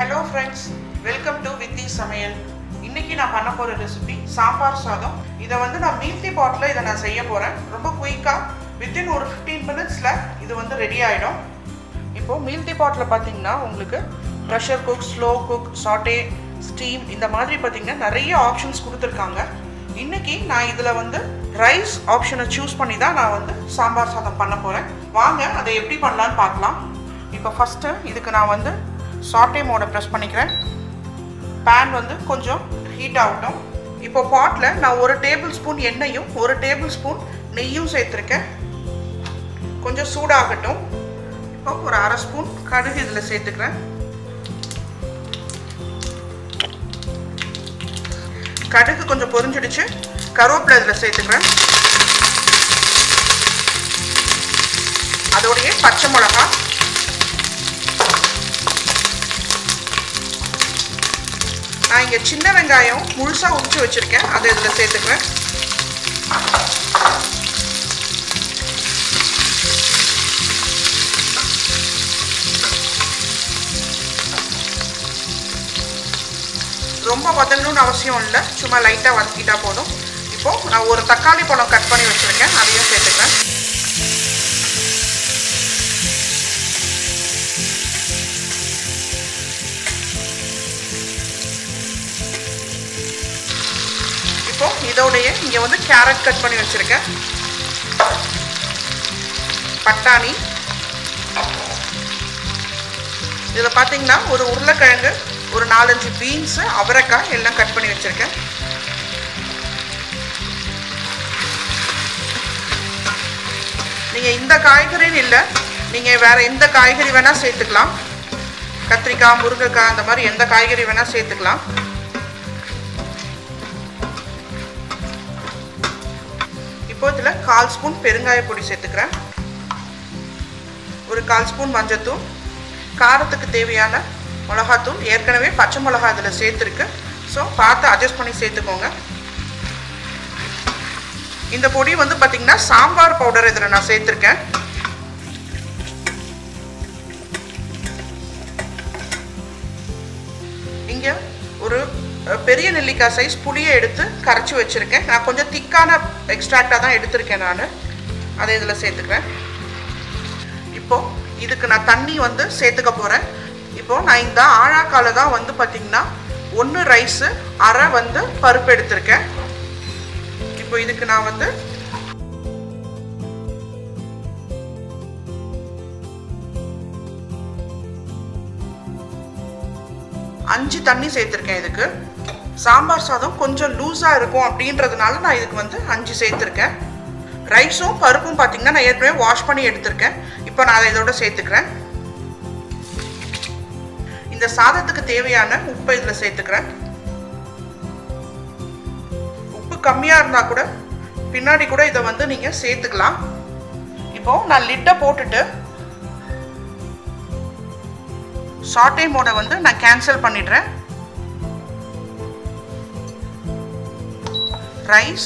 hello friends welcome to वित्ती समयल इनकी ना पन्ना पोरे रेसिपी सांबार सादम इदा वंदे ना मील्टी पॉटला इदा ना सही है पोरा रोबा क्विका विदिन 15 मिनट्स ला इदा वंदे रेडी आयडो इप्पो मील्टी पॉटला पातिंगना उंगलुक्कु pressure cook slow cook saute steam इंदा मादरी पातिंगना நிறைய ஆப்ஷன்ஸ் கொடுத்திருக்காங்க இன்னைக்கு நான் இதுல வந்து ரைஸ் ஆப்ஷனை चूஸ் பண்ணி தான் நான் வந்து சாம்பார் சாதம் பண்ண போறேன் வாங்க அதை எப்படி பண்ணலாம்னு பார்க்கலாம் இப்போ ஃபர்ஸ்ட் இதுக்கு நான் வந்து साटे मोड प्रेस पण्णिक्किरेन पैन वंदु कोंजम हीट आगट्टुम इप्पो पॉटल ना 1 टेबलस्पून एण्णैयुम 1 टेबलस्पून नेय्युम सेर्त्तिरुक्केन कोंजम सूडागट्टुम इप्पो 1/2 स्पून कड़ुगु इदुल सेर्त्तुक्केन कड़ुगु कोंजम पोरिंजिडुच्चु करुवेप्पिला इदुल सेर्त्तुक्केन अदोडये पच्चै मिளகாய் நான் இங்க சின்ன வெங்காயம் முழுசா உரிச்சு வச்சிருக்கேன் அதை இதல சேர்த்துக்கிறேன் ரொம்ப வதங்கணும்னு அவசியம் இல்ல சும்மா லைட்டா வதக்கிட்டா போதும் இப்போ நான் ஒரு தக்காளி பழம் கட் பண்ணி வச்சிருக்கேன் அதையும் சேர்த்துக்கிறேன் कैरेट कट पड़ी वह पटाणी पाती उलकू बीन्स अवरका कट पड़ी वह नहीं वे एंत कायरी वाणा सेतुकल कतरिका मुरुंगा अंतमारी एंत कायरी वाणा सेतुकल काल स्पून पेरुंगाय पोडी सेत्तुक्कुरेन और काल स्पून मंजळ तूळ कारत्तुक्कु देवैयान मिளகாய் தூள் ஏற்கனவே பச்சை மிளகாய் இதல சேர்த்திருக்கு சோ பார்த்து அட்ஜஸ்ட் பண்ணி சேர்த்துக்கோங்க இந்த பொடி வந்து பாத்தீங்கன்னா சாம்பார் பவுடர் இதல நான் சேர்த்திருக்கேன் இங்க ஒரு பெரிய நெல்லிக்காய் சைஸ் புளியை எடுத்து கரைச்சு வச்சிருக்கேன் நான் கொஞ்சம் திக்கான எக்ஸ்ட்ராக்ட்டா தான் எடுத்துர்க்கேன் நான் அதை இதல சேர்த்துக்கறேன் இப்போ இதுக்கு நான் தண்ணி வந்து சேர்த்துக்க போறேன் இப்போ நான் இந்த ஆழாக்கால தான் வந்து பாத்தீங்கன்னா 1 ரைஸ் அரை வந்து பருப்பு எடுத்துர்க்கேன் இப்போ இதுக்கு நான் வந்து अंजु तन्नी சேர்த்திருக்கேன் இதுக்கு சாம்பார் சாதம் கொஞ்சம் லூசா இருக்கும் அப்படின்றதனால நான் இதுக்கு வந்து 5 சேர்த்திருக்கேன் ரைஸும் பருப்பும் பாத்தீங்கன்னா நான் ஏற்கனவே வாஷ் பண்ணி எடுத்துர்க்கேன் இப்போ நான் இதோட சேர்த்துக்கறேன் இந்த சாதத்துக்கு தேவையான உப்பு இதல சேர்த்துக்கறேன் உப்பு கம்மியா இருந்தா கூட பின்னாடி கூட இத வந்து நீங்க சேர்த்துக்கலாம் இப்போ நான் லிட்ட போட்டுட்டு साटे मोड वंदु ना कैंसल पण्णिट्रेन राइस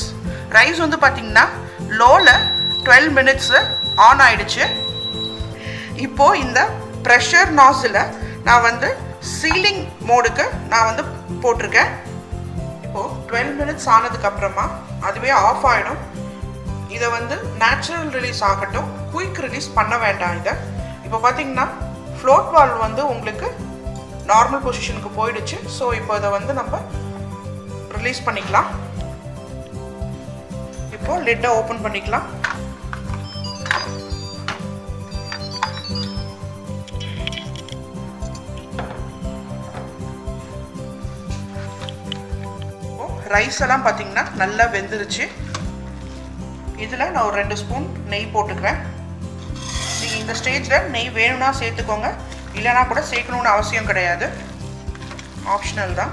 राइस वंदु पातिंगना लोल 12 मिनट्स ऑन आयिडुच्चु इप्पो इंदा प्रेशर नॉजल ना वंदु सीलिंग मोडुक्कु ना वंदु पोट्टिरुक्केन इप्पो 12 मिनट्स आनदुक्कु अप्पुறமா அதுவே ஆஃப் ஆயிடும் இத வந்து நேச்சுரல் ரிலீஸ் ஆகட்டும் குயிக் ரிலீஸ் பண்ண வேண்டாம் இத இப்போ பாத்தீங்கன்னா फ्लोट वाल वो नार्मल पोजिशन पड़िड़ी सो इत नम्बर रिलीस पड़ा लिड ओपन पड़ा राइस पाती ना वेंदुरुच्चु इदुला ना और 2 स्पून नेय्य पोट्टुक्केन இந்த ஸ்டேஜ்ல நெய் வேணும்னா சேர்த்துக்கோங்க இல்லனா கூட சேர்க்கணும்னு அவசியம் கிடையாது ஆப்ஷனல் தான்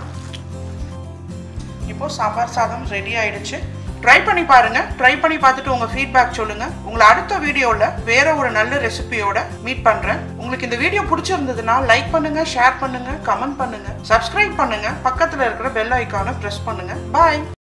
இப்போ சாம்பார் சாதம் ரெடி ஆயிடுச்சு ட்ரை பண்ணி பாருங்க ட்ரை பண்ணி பார்த்துட்டு உங்க ஃபீட்பேக் சொல்லுங்க உங்களை அடுத்த வீடியோல வேற ஒரு நல்ல ரெசிபியோட மீட் பண்றேன் உங்களுக்கு இந்த வீடியோ பிடிச்சிருந்ததுனா லைக் பண்ணுங்க ஷேர் பண்ணுங்க கமெண்ட் பண்ணுங்க சப்ஸ்கிரைப் பண்ணுங்க பக்கத்துல இருக்கிற பெல் ஐகானை பிரஸ் பண்ணுங்க பை